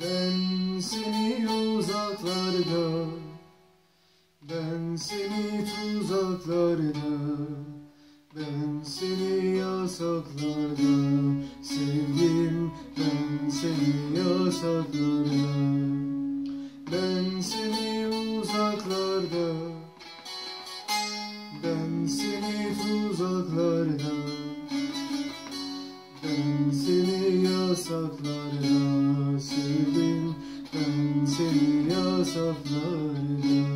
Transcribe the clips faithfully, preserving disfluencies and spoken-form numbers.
Ben seni uzaklarda, ben seni tuzaklarda, ben seni yasaklarda sevdim, ben seni yasaklarda. Ben seni uzaklarda, ben seni tuzaklarda, ben seni yasaklarda sevdim, ben seni yasaklarda.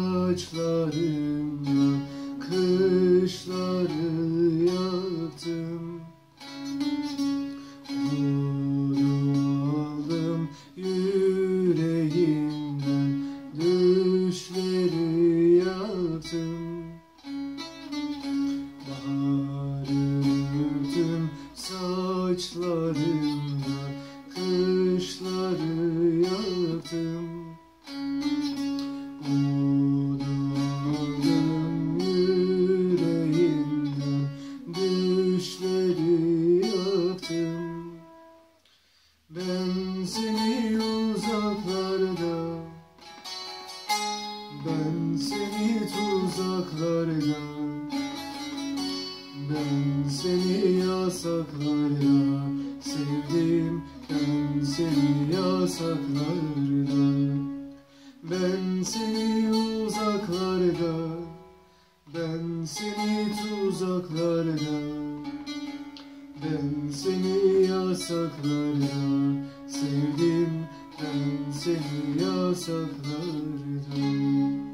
Saçlarımla kışları yaktım, onu aldım yüreğimden, düşleri yaktım. Baharı öptüm saçlarımla, kışları yaktım. Ben seni uzaklarda, ben seni tuzaklarda, ben seni yasaklarda sevdim, ben seni yasaklarda. Ben seni uzaklarda, ben seni tuzaklarda, ben seni yasaklarda sevdim, ben seni yasaklarda.